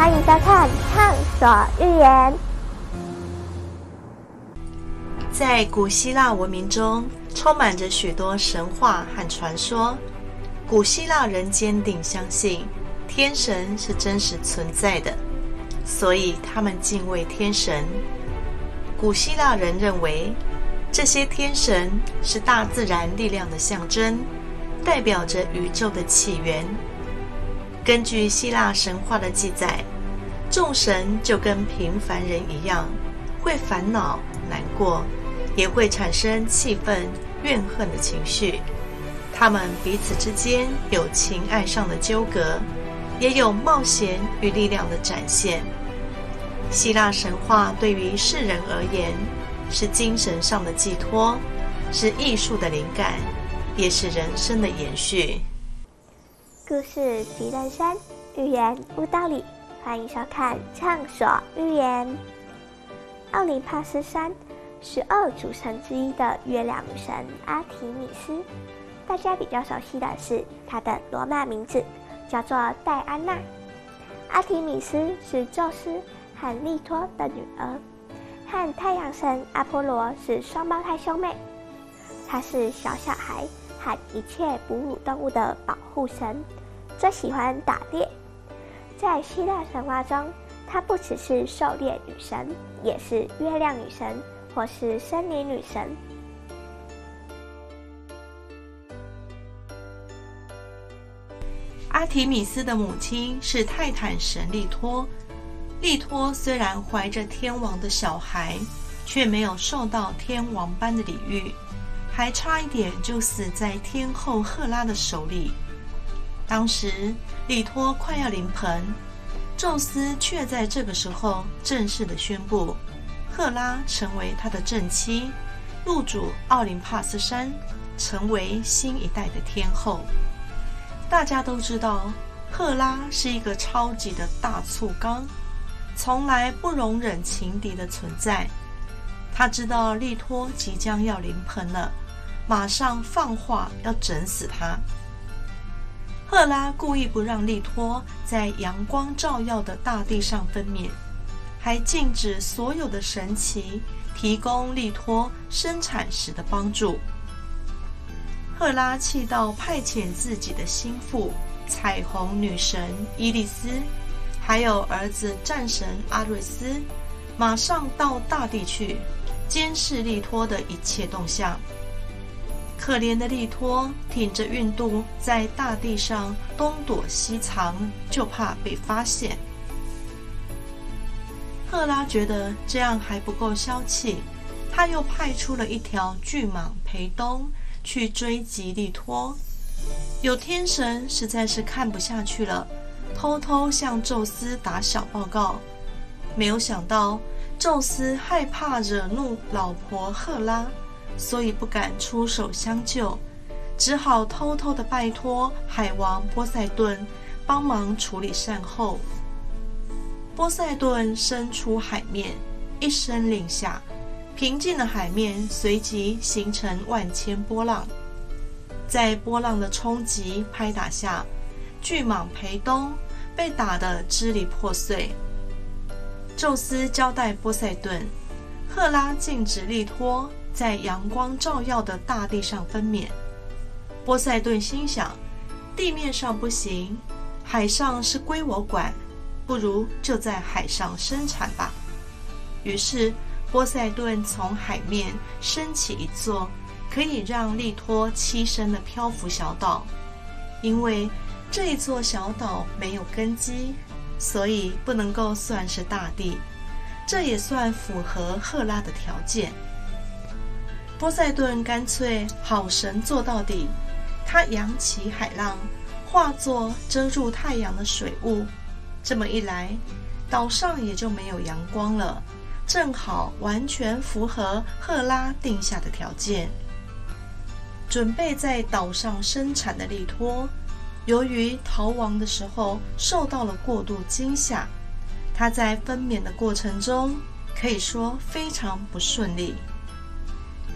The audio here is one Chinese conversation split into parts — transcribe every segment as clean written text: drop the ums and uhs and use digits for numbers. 欢迎收看《畅所欲言》。在古希腊文明中，充满着许多神话和传说。古希腊人坚定相信天神是真实存在的，所以他们敬畏天神。古希腊人认为，这些天神是大自然力量的象征，代表着宇宙的起源。根据希腊神话的记载，众神就跟平凡人一样，会烦恼、难过，也会产生气愤、怨恨的情绪。他们彼此之间有情爱上的纠葛，也有冒险与力量的展现。希腊神话对于世人而言，是精神上的寄托，是艺术的灵感，也是人生的延续。故事即人生，寓言无道理。欢迎收看《畅所欲言》。奥林帕斯山12主神之一的月亮女神阿提米斯，大家比较熟悉的是她的罗马名字叫做戴安娜。阿提米斯是宙斯和利托的女儿，和太阳神阿波罗是双胞胎兄妹。她是小小孩和一切哺乳动物的保护神，最喜欢打猎。在希腊神话中，她不只是狩猎女神，也是月亮女神或是森林女神。阿提米斯的母亲是泰坦神利托。利托虽然怀着天王的小孩，却没有受到天王般的礼遇，还差一点就死在天后赫拉的手里。当时利托快要临盆，宙斯却在这个时候正式的宣布，赫拉成为他的正妻，入主奥林帕斯山，成为新一代的天后。大家都知道，赫拉是一个超级的大醋缸，从来不容忍情敌的存在。她知道利托即将要临盆了，马上放话要整死他。赫拉故意不让利托在阳光照耀的大地上分娩，还禁止所有的神祇提供利托生产时的帮助。赫拉气到派遣自己的心腹彩虹女神伊利斯，还有儿子战神阿瑞斯，马上到大地去监视利托的一切动向。可怜的利托挺着孕肚在大地上东躲西藏，就怕被发现。赫拉觉得这样还不够消气，她又派出了一条巨蟒裴东去追击利托。有天神实在是看不下去了，偷偷向宙斯打小报告。没有想到宙斯害怕惹怒老婆赫拉，所以不敢出手相救，只好偷偷的拜托海王波塞顿帮忙处理善后。波塞顿伸出海面，一声令下，平静的海面随即形成万千波浪。在波浪的冲击拍打下，巨蟒裴东被打得支离破碎。宙斯交代波塞顿，赫拉禁止利托在阳光照耀的大地上分娩。波塞顿心想，地面上不行，海上是归我管，不如就在海上生产吧。于是波塞顿从海面升起一座可以让利托栖身的漂浮小岛，因为这一座小岛没有根基，所以不能够算是大地，这也算符合赫拉的条件。波塞顿干脆好神做到底，他扬起海浪，化作遮住太阳的水雾。这么一来，岛上也就没有阳光了，正好完全符合赫拉定下的条件。准备在岛上生产的利托，由于逃亡的时候受到了过度惊吓，他在分娩的过程中可以说非常不顺利。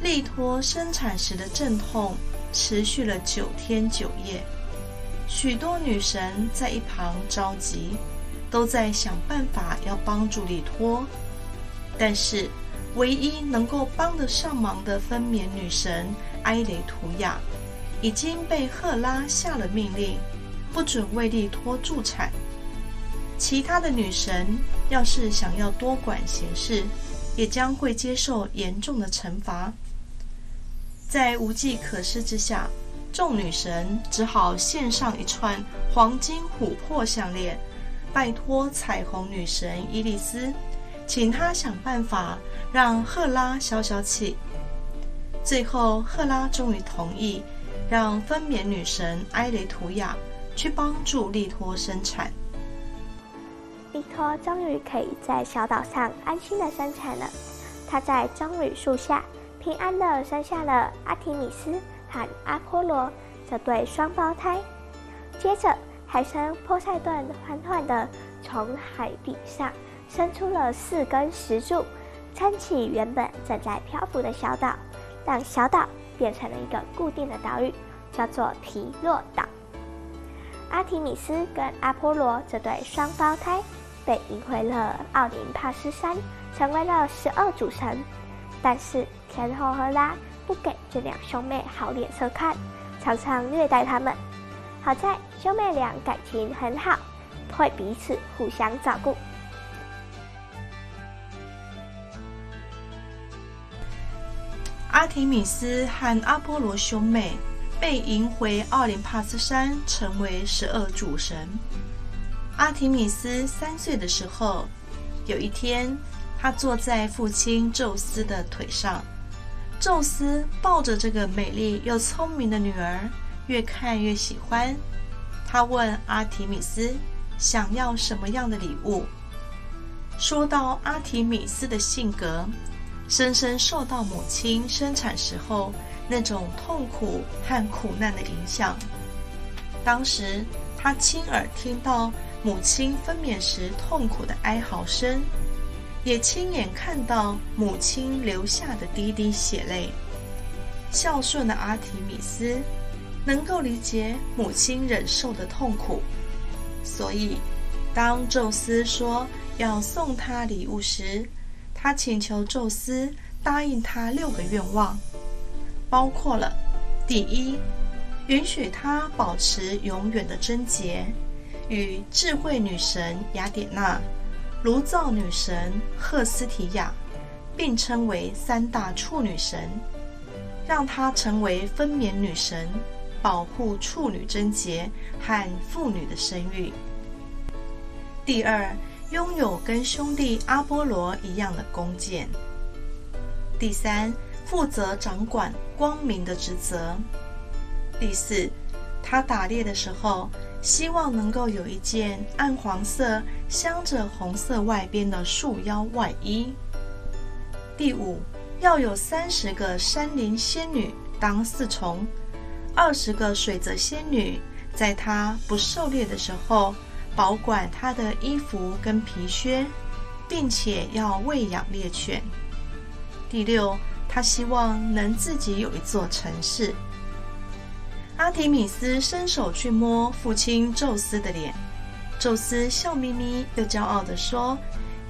利托生产时的阵痛持续了9天9夜，许多女神在一旁着急，都在想办法要帮助李托，但是唯一能够帮得上忙的分娩女神埃雷图雅已经被赫拉下了命令，不准为利托助产。其他的女神要是想要多管闲事，也将会接受严重的惩罚。在无计可施之下，众女神只好献上一串黄金琥珀项链，拜托彩虹女神伊丽丝，请她想办法让赫拉消消气。最后，赫拉终于同意让分娩女神埃雷图雅去帮助利托生产。利托终于可以在小岛上安心的生产了。他在棕榈树下平安的生下了阿提米斯和阿波罗这对双胞胎，接着海神波塞顿缓缓的从海底上伸出了4根石柱，撑起原本正在漂浮的小岛，让小岛变成了一个固定的岛屿，叫做皮洛岛。阿提米斯跟阿波罗这对双胞胎被引回了奥林帕斯山，成为了12主神。但是天后赫拉不给这两兄妹好脸色看，常常虐待他们。好在兄妹俩感情很好，会彼此互相照顾。阿提米斯和阿波罗兄妹被迎回奥林帕斯山，成为12主神。阿提米斯3岁的时候，有一天，他坐在父亲宙斯的腿上，宙斯抱着这个美丽又聪明的女儿，越看越喜欢。他问阿提米斯想要什么样的礼物。说到阿提米斯的性格，深深受到母亲生产时候那种痛苦和苦难的影响。当时他亲耳听到母亲分娩时痛苦的哀嚎声，也亲眼看到母亲流下的滴滴血泪。孝顺的阿提米斯能够理解母亲忍受的痛苦，所以当宙斯说要送他礼物时，他请求宙斯答应他6个愿望，包括了：第一，允许他保持永远的贞洁，与智慧女神雅典娜、炉灶女神赫斯提亚并称为3大处女神，让她成为分娩女神，保护处女贞洁和妇女的生育。第二，拥有跟兄弟阿波罗一样的弓箭。第三，负责掌管光明的职责。第四，他打猎的时候希望能够有一件暗黄色镶着红色外边的束腰外衣。第五，要有30个山林仙女当侍从，20个水泽仙女在他不狩猎的时候保管他的衣服跟皮靴，并且要喂养猎犬。第六，他希望能自己有一座城市。阿提米斯伸手去摸父亲宙斯的脸，宙斯笑眯眯又骄傲地说：“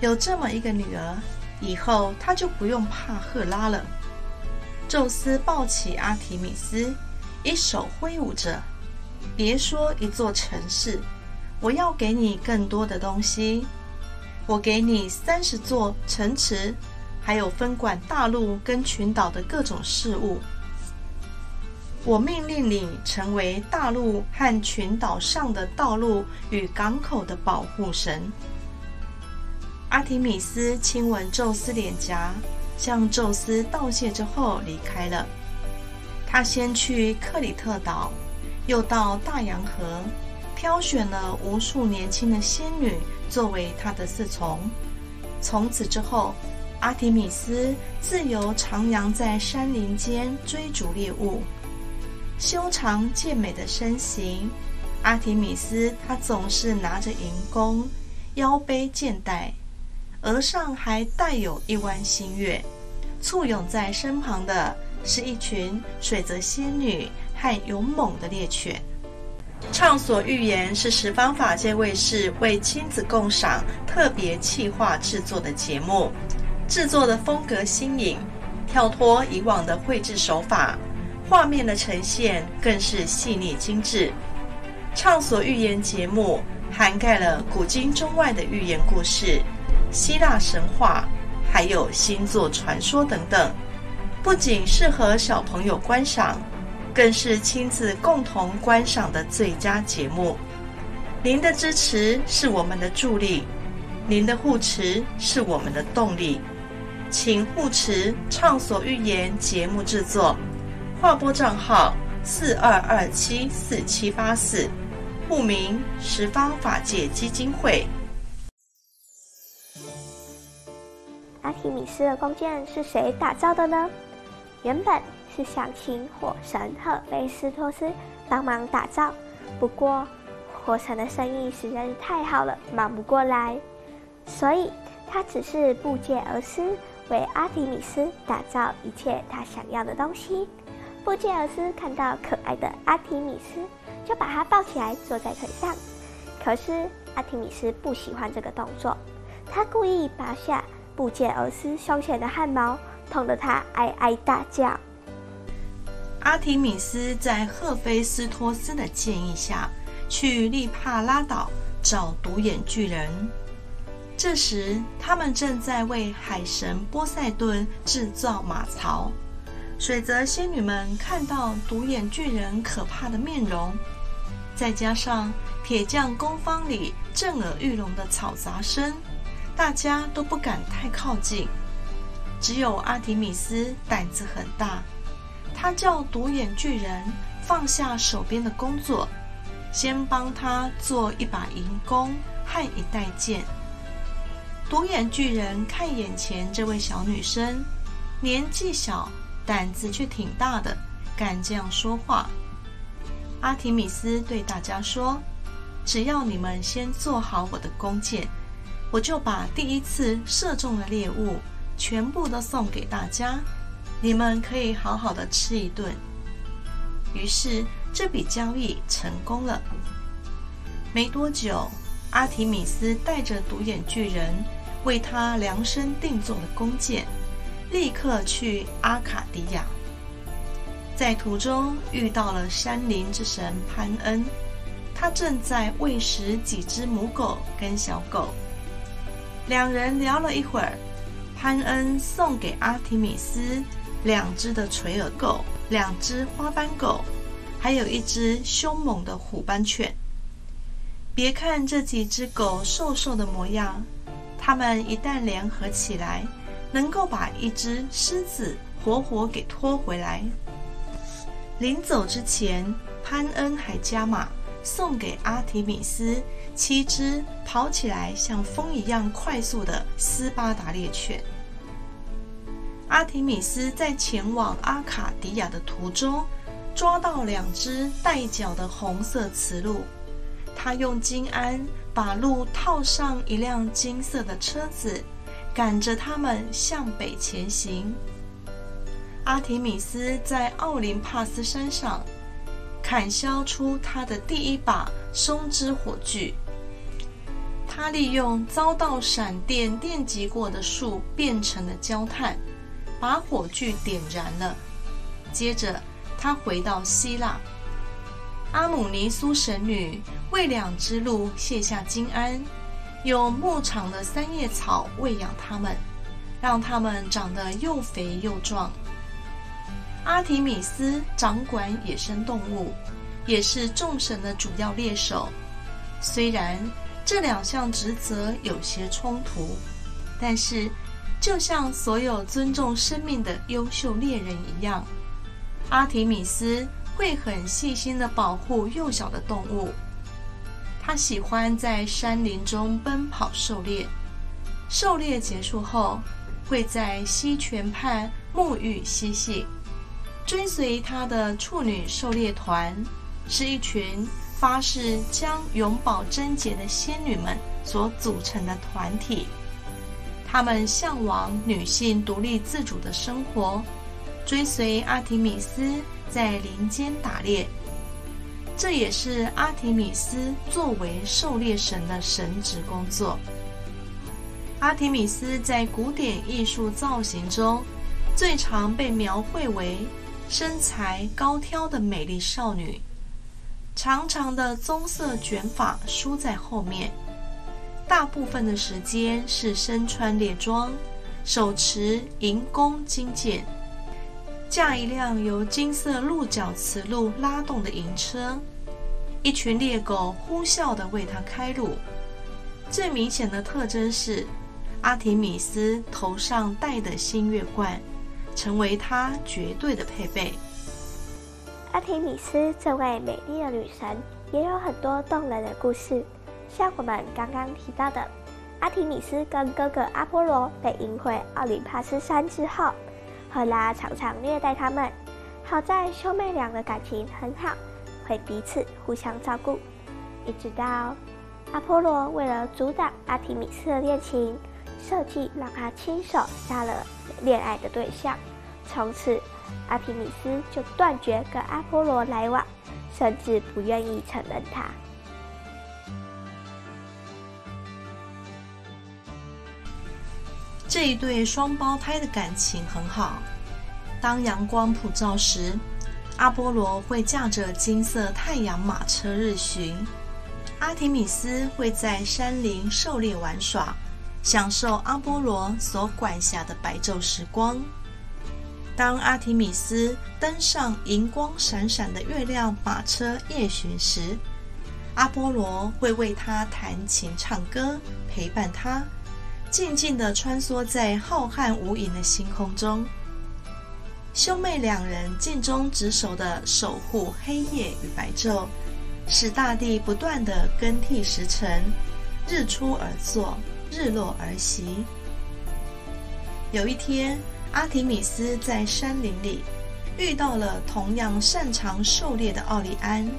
有这么一个女儿，以后她就不用怕赫拉了。”宙斯抱起阿提米斯，一手挥舞着：“别说一座城市，我要给你更多的东西，我给你30座城池，还有分管大陆跟群岛的各种事物。我命令你成为大陆和群岛上的道路与港口的保护神。”阿提米斯亲吻宙斯脸颊，向宙斯道谢之后离开了。他先去克里特岛，又到大洋河，挑选了无数年轻的仙女作为他的侍从。从此之后，阿提米斯自由徜徉在山林间，追逐猎物。修长健美的身形，阿提米斯她总是拿着银弓，腰背箭带，额上还带有一弯新月。簇拥在身旁的是一群水泽仙女和勇猛的猎犬。畅所欲言是十方法界卫视为亲子共赏特别企划制作的节目，制作的风格新颖，跳脱以往的绘制手法，画面的呈现更是细腻精致。畅所欲言节目涵盖了古今中外的寓言故事、希腊神话，还有星座传说等等，不仅适合小朋友观赏，更是亲子共同观赏的最佳节目。您的支持是我们的助力，您的护持是我们的动力，请护持畅所欲言节目制作。划拨账号42274784，户名十方法界基金会。阿提米斯的弓箭是谁打造的呢？原本是想请火神赫菲斯托斯帮忙打造，不过火神的生意实在是太好了，忙不过来，所以他只是布借而施，为阿提米斯打造一切他想要的东西。布借而施看到可爱的阿提米斯，就把他抱起来坐在腿上。可是阿提米斯不喜欢这个动作，他故意拔下布借而施胸前的汗毛，痛得他哀哀大叫。阿提米斯在赫菲斯托斯的建议下，去利帕拉岛找独眼巨人。这时，他们正在为海神波塞顿制造马槽。水泽仙女们看到独眼巨人可怕的面容，再加上铁匠工坊里震耳欲聋的嘈杂声，大家都不敢太靠近，只有阿提米斯胆子很大，他叫独眼巨人放下手边的工作，先帮他做一把银弓和一袋箭。独眼巨人看眼前这位小女生，年纪小，胆子却挺大的，敢这样说话。阿提米斯对大家说：“只要你们先做好我的弓箭，我就把第一次射中的猎物全部都送给大家，你们可以好好的吃一顿。”于是这笔交易成功了。没多久，阿提米斯带着独眼巨人为他量身定做的弓箭，立刻去阿卡迪亚。在途中遇到了山林之神潘恩，他正在喂食几只母狗跟小狗。两人聊了一会儿，潘恩送给阿提米斯两只的垂耳狗、两只花斑狗，还有一只凶猛的虎斑犬。别看这几只狗瘦瘦的模样，它们一旦联合起来，能够把一只狮子活活给拖回来。临走之前，潘恩还加码送给阿提米斯7只跑起来像风一样快速的斯巴达猎犬。阿提米斯在前往阿卡迪亚的途中，抓到2只带角的红色雌鹿，他用金鞍把鹿套上一辆金色的车子，赶着他们向北前行。阿提米斯在奥林帕斯山上砍削出他的第一把松枝火炬，他利用遭到闪电电击过的树变成的焦炭，把火炬点燃了。接着，他回到希腊，阿姆尼苏神女为2只鹿卸下金鞍，用牧场的三叶草喂养它们，让它们长得又肥又壮。阿提米斯掌管野生动物，也是众神的主要猎手。虽然这2项职责有些冲突，但是就像所有尊重生命的优秀猎人一样，阿提米斯会很细心地保护幼小的动物。他喜欢在山林中奔跑狩猎，狩猎结束后会在溪泉畔沐浴嬉戏。追随他的处女狩猎团是一群发誓将永葆贞洁的仙女们所组成的团体，她们向往女性独立自主的生活，追随阿提米斯在林间打猎。这也是阿提米斯作为狩猎神的神职工作。阿提米斯在古典艺术造型中，最常被描绘为身材高挑的美丽少女，长长的棕色卷发梳在后面，大部分的时间是身穿猎装，手持银弓金箭，驾一辆由金色鹿角雌鹿拉动的银车，一群猎狗呼啸地为它开路。最明显的特征是，阿提米斯头上戴的新月冠，成为她绝对的配备。阿提米斯这位美丽的女神也有很多动人的故事，像我们刚刚提到的，阿提米斯跟哥哥阿波罗被迎回奥林帕斯山之后，赫拉常常虐待他们。好在兄妹俩的感情很好，会彼此互相照顾。一直到阿波罗为了阻挡阿提米斯的恋情，设计让他亲手杀了恋爱的对象，从此阿提米斯就断绝跟阿波罗来往，甚至不愿意承认他。这一对双胞胎的感情很好。当阳光普照时，阿波罗会驾着金色太阳马车日巡，阿提米斯会在山林狩猎玩耍，享受阿波罗所管辖的白昼时光。当阿提米斯登上银光闪闪的月亮马车夜巡时，阿波罗会为她弹琴唱歌，陪伴她，静静地穿梭在浩瀚无垠的星空中。兄妹两人尽忠职守地守护黑夜与白昼，使大地不断地更替时辰，日出而作，日落而息。有一天，阿提米斯在山林里遇到了同样擅长狩猎的奥利安。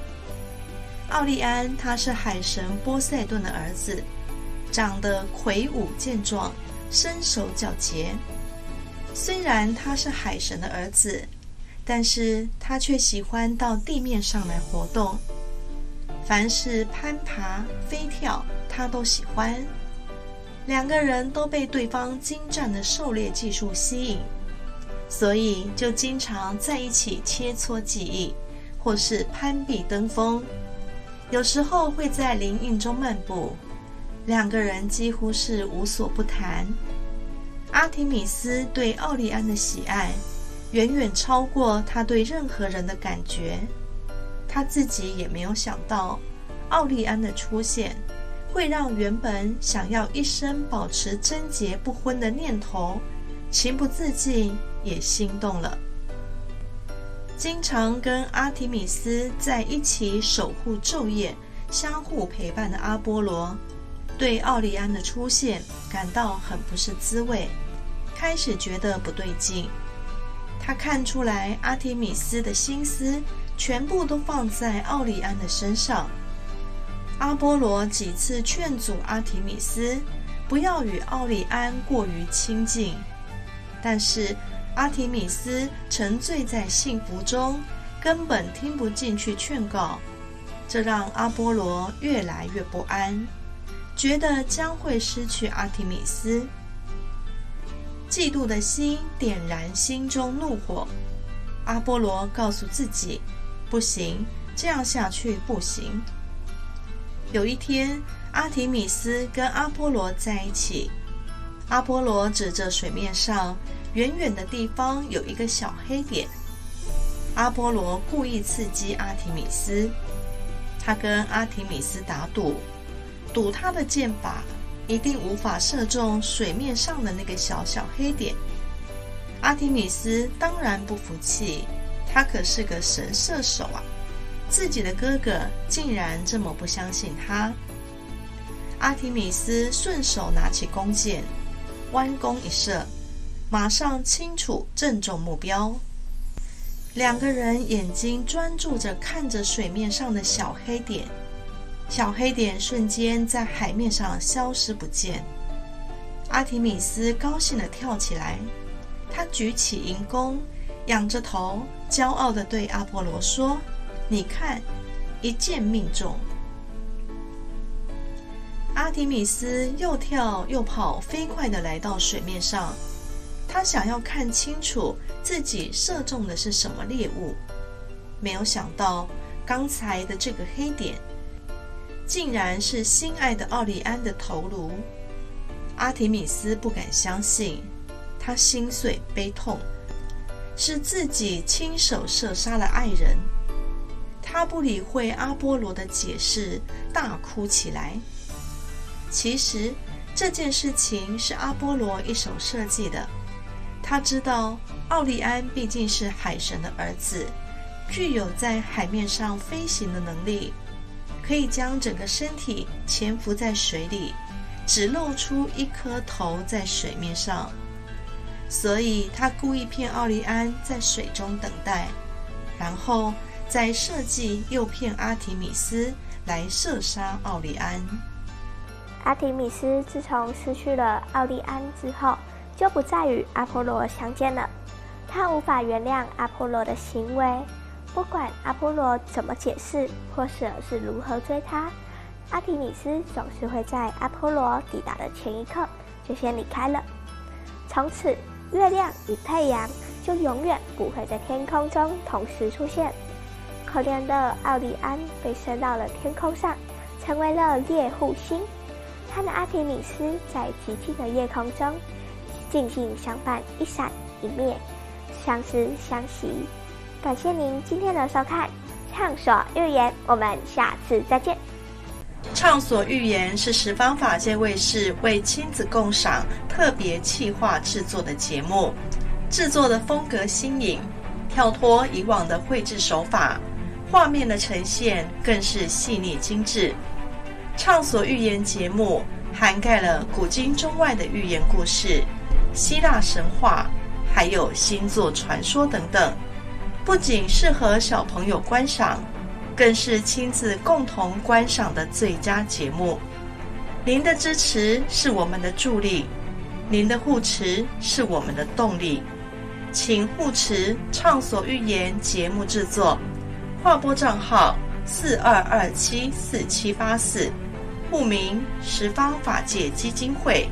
奥利安他是海神波塞顿的儿子，长得魁梧健壮，身手矫捷。虽然他是海神的儿子，但是他却喜欢到地面上来活动，凡是攀爬、飞跳，他都喜欢。两个人都被对方精湛的狩猎技术吸引，所以就经常在一起切磋技艺，或是攀比登峰，有时候会在林荫中漫步，两个人几乎是无所不谈。阿提米斯对奥利安的喜爱远远超过他对任何人的感觉，他自己也没有想到奥利安的出现会让原本想要一生保持贞洁不婚的念头，情不自禁也心动了。经常跟阿提米斯在一起守护昼夜、相互陪伴的阿波罗，对奥利安的出现感到很不是滋味，开始觉得不对劲。他看出来阿提米斯的心思全部都放在奥利安的身上。阿波罗几次劝阻阿提米斯不要与奥利安过于亲近，但是阿提米斯沉醉在幸福中，根本听不进去劝告，这让阿波罗越来越不安，觉得将会失去阿提米斯。嫉妒的心点燃心中怒火，阿波罗告诉自己，不行，这样下去不行。有一天，阿提米斯跟阿波罗在一起，阿波罗指着水面上远远的地方有一个小黑点，阿波罗故意刺激阿提米斯，他跟阿提米斯打赌，赌他的箭靶一定无法射中水面上的那个小小黑点。阿提米斯当然不服气，他可是个神射手啊，自己的哥哥竟然这么不相信他。阿提米斯顺手拿起弓箭，弯弓一射，马上清楚正中目标。两个人眼睛专注着看着水面上的小黑点，小黑点瞬间在海面上消失不见。阿提米斯高兴地跳起来，他举起银弓，仰着头，骄傲地对阿波罗说，你看，一箭命中。阿提米斯又跳又跑，飞快地来到水面上，他想要看清楚自己射中的是什么猎物。没有想到，刚才的这个黑点，竟然是心爱的奥利安的头颅。阿提米斯不敢相信，他心碎悲痛，是自己亲手射杀了爱人。他不理会阿波罗的解释，大哭起来。其实这件事情是阿波罗一手设计的，他知道奥利安毕竟是海神的儿子，具有在海面上飞行的能力，可以将整个身体潜伏在水里，只露出一颗头在水面上，所以他故意骗奥利安在水中等待，然后再设计诱骗阿提米斯来射杀奥利安。阿提米斯自从失去了奥利安之后，就不再与阿波罗相见了。他无法原谅阿波罗的行为，不管阿波罗怎么解释或者是如何追他，阿提米斯总是会在阿波罗抵达的前一刻就先离开了。从此，月亮与太阳就永远不会在天空中同时出现。可怜的奥利安被升到了天空上，成为了猎户星。他的阿提米斯在寂静的夜空中静静相伴，一闪一灭，相知相惜。感谢您今天的收看，畅所欲言，我们下次再见。畅所欲言是十方法界卫视为亲子共赏特别企划制作的节目，制作的风格新颖，跳脱以往的绘制手法，画面的呈现更是细腻精致。畅所欲言节目涵盖了古今中外的寓言故事、希腊神话，还有星座传说等等，不仅适合小朋友观赏，更是亲子共同观赏的最佳节目。您的支持是我们的助力，您的护持是我们的动力，请护持畅所欲言节目制作。划拨账号42274784，户名十方法界基金会。